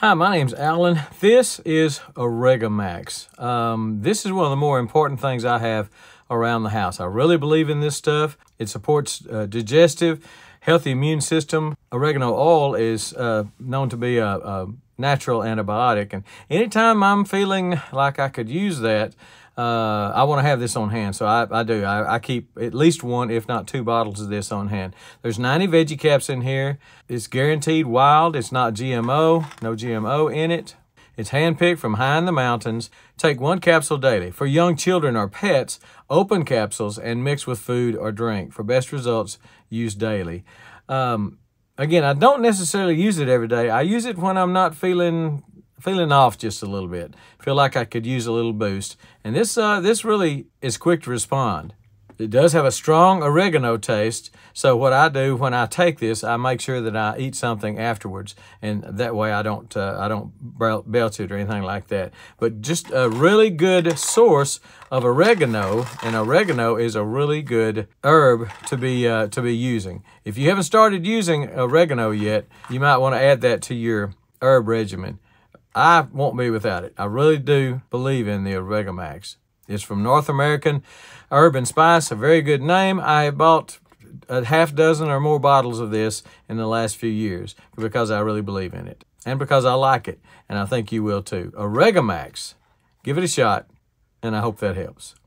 Hi, my name's Alan. This is OregaMax. This is one of the more important things I have around the house. I really believe in this stuff. It supports digestive, healthy immune system. Oregano oil is known to be a natural antibiotic, and anytime I'm feeling like I could use that, I want to have this on hand, so I keep at least one, if not two bottles of this on hand. There's 90 veggie caps in here. It's guaranteed wild. It's not GMO, no GMO in it. It's handpicked from high in the mountains. Take one capsule daily. For young children or pets, open capsules and mix with food or drink. For best results, use daily. Again, I don't necessarily use it every day. I use it when I'm not feeling off just a little bit. Feel like I could use a little boost. And this really is quick to respond. It does have a strong oregano taste, so what I do when I take this, I make sure that I eat something afterwards, and that way I don't belch it or anything like that. But just a really good source of oregano, and oregano is a really good herb to be using. If you haven't started using oregano yet, you might want to add that to your herb regimen. I won't be without it. I really do believe in the OregaMax. It's from North American Herb and Spice, a very good name. I bought a half dozen or more bottles of this in the last few years because I really believe in it and because I like it, and I think you will too. OregaMax. Give it a shot, and I hope that helps.